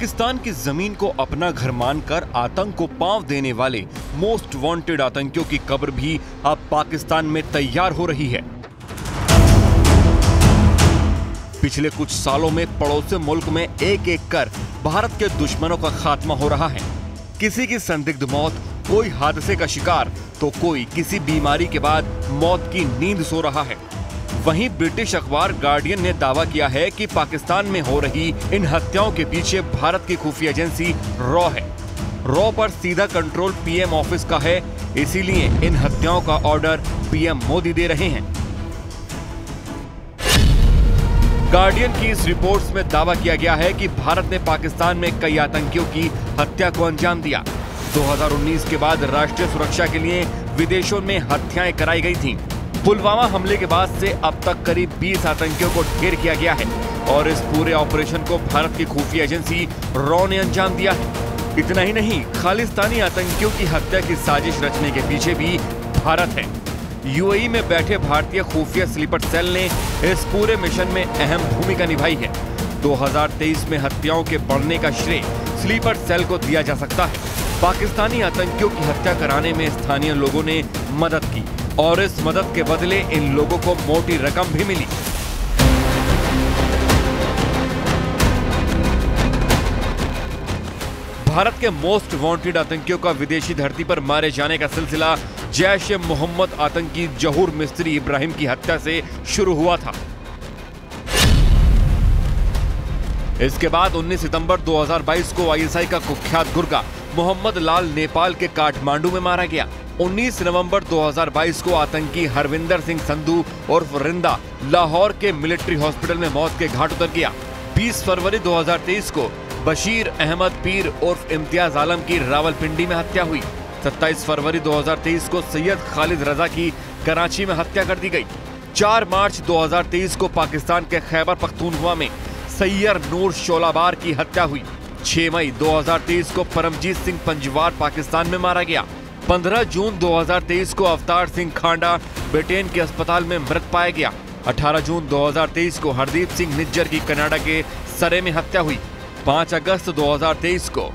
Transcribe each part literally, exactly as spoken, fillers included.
पाकिस्तान की जमीन को अपना घर मानकर आतंक को पांव देने वाले मोस्ट वांटेड आतंकियों की कब्र भी अब पाकिस्तान में तैयार हो रही है। पिछले कुछ सालों में पड़ोसी मुल्क में एक एक कर भारत के दुश्मनों का खात्मा हो रहा है। किसी की संदिग्ध मौत, कोई हादसे का शिकार तो कोई किसी बीमारी के बाद मौत की नींद सो रहा है। वहीं ब्रिटिश अखबार गार्डियन ने दावा किया है कि पाकिस्तान में हो रही इन हत्याओं के पीछे भारत की खुफिया एजेंसी रॉ है। रॉ पर सीधा कंट्रोल पीएम ऑफिस का है, इसीलिए इन हत्याओं का ऑर्डर पीएम मोदी दे रहे हैं। गार्डियन की इस रिपोर्ट में दावा किया गया है कि भारत ने पाकिस्तान में कई आतंकियों की हत्या को अंजाम दिया। दो हज़ार उन्नीस के बाद राष्ट्रीय सुरक्षा के लिए विदेशों में हत्याएं कराई गई थीं। पुलवामा हमले के बाद से अब तक करीब बीस आतंकियों को ढेर किया गया है और इस पूरे ऑपरेशन को भारत की खुफिया एजेंसी रॉ ने अंजाम दिया है। इतना ही नहीं, खालिस्तानी आतंकियों की हत्या की साजिश रचने के पीछे भी भारत है। यूएई में बैठे भारतीय खुफिया स्लीपर सेल ने इस पूरे मिशन में अहम भूमिका निभाई है। दो हज़ार तेईस में हत्याओं के बढ़ने का श्रेय स्लीपर सेल को दिया जा सकता है। पाकिस्तानी आतंकियों की हत्या कराने में स्थानीय लोगों ने मदद की और इस मदद के बदले इन लोगों को मोटी रकम भी मिली। भारत के मोस्ट वांटेड आतंकियों का विदेशी धरती पर मारे जाने का सिलसिला जैश ए मोहम्मद आतंकी जहूर मिस्त्री इब्राहिम की हत्या से शुरू हुआ था। इसके बाद उन्नीस सितंबर दो हज़ार बाईस को आईएसआई का कुख्यात गुर्गा मोहम्मद लाल नेपाल के काठमांडू में मारा गया। उन्नीस नवंबर दो हज़ार बाईस को आतंकी हरविंदर सिंह संधू उर्फ रिंदा लाहौर के मिलिट्री हॉस्पिटल में मौत के घाट उतर गया। बीस फरवरी दो हज़ार तेईस को बशीर अहमद पीर उर्फ इम्तियाज आलम की रावलपिंडी में हत्या हुई। सत्ताईस फरवरी दो हज़ार तेईस को सैयद खालिद रजा की कराची में हत्या कर दी गई। चार मार्च दो हज़ार तेईस को पाकिस्तान के खैबर पख्तूनख्वा में सईर नूर शोलाबार की हत्या हुई। छह मई दो हज़ार तेईस को परमजीत सिंह पंजवार पाकिस्तान में मारा गया। पंद्रह जून दो हज़ार तेईस को अवतार सिंह खांडा ब्रिटेन के अस्पताल में मृत पाया गया। अठारह जून दो हज़ार तेईस को हरदीप सिंह निज्जर की कनाडा के सरे में हत्या हुई। पाँच अगस्त दो हज़ार तेईस को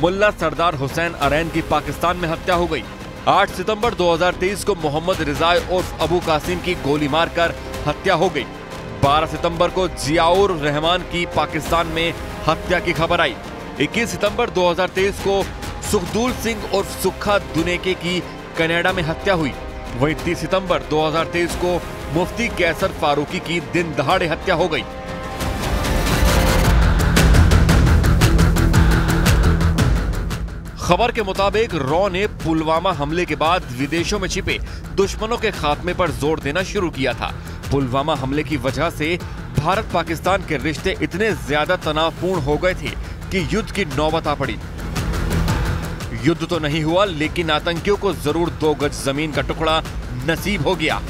मुल्ला सरदार हुसैन अरेन की पाकिस्तान में हत्या हो गई। आठ सितंबर दो हज़ार तेईस को मोहम्मद रिजाई उर्फ अबू कासिम की गोली मारकर हत्या हो गई। बारह सितंबर को जियाऊर रहमान की पाकिस्तान में हत्या की खबर आई। इक्कीस सितंबर दो हज़ार तेईस को सुखदूल सिंह उर्फ सुखा दुनेके की कनाडा में हत्या हुई। वहीं तीस सितंबर दो हज़ार तेईस को मुफ्ती कैसर फारूकी की दिन दहाड़े हत्या हो गई। खबर के मुताबिक रॉ ने पुलवामा हमले के बाद विदेशों में छिपे दुश्मनों के खात्मे पर जोर देना शुरू किया था। पुलवामा हमले की वजह से भारत पाकिस्तान के रिश्ते इतने ज्यादा तनावपूर्ण हो गए थे कि युद्ध की नौबत आ पड़ी। युद्ध तो नहीं हुआ, लेकिन आतंकियों को जरूर दो गज जमीन का टुकड़ा नसीब हो गया।